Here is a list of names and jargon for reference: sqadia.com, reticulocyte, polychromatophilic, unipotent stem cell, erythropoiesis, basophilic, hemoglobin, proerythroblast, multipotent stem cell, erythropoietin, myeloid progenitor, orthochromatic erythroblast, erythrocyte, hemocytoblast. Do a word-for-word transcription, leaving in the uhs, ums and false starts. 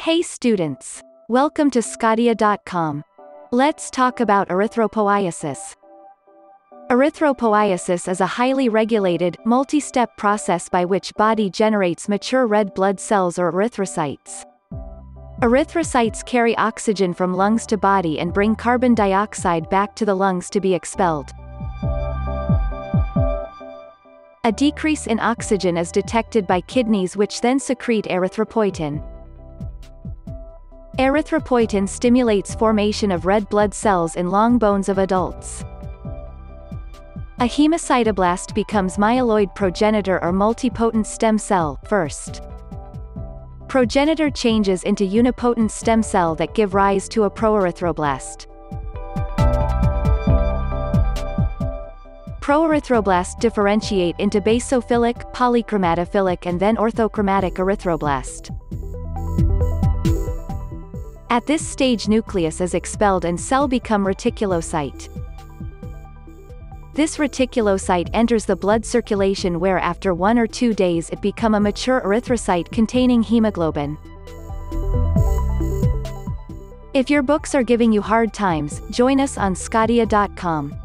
Hey students! Welcome to sqadia dot com. Let's talk about erythropoiesis. Erythropoiesis is a highly regulated, multi-step process by which body generates mature red blood cells or erythrocytes. Erythrocytes carry oxygen from lungs to body and bring carbon dioxide back to the lungs to be expelled. A decrease in oxygen is detected by kidneys, which then secrete erythropoietin. Erythropoietin stimulates formation of red blood cells in long bones of adults. A hemocytoblast becomes myeloid progenitor or multipotent stem cell first. Progenitor changes into unipotent stem cell that give rise to a proerythroblast. Proerythroblast differentiate into basophilic, polychromatophilic and then orthochromatic erythroblast. At this stage, nucleus is expelled and cell become reticulocyte. This reticulocyte enters the blood circulation, where after one or two days it become a mature erythrocyte containing hemoglobin. If your books are giving you hard times, join us on sqadia dot com.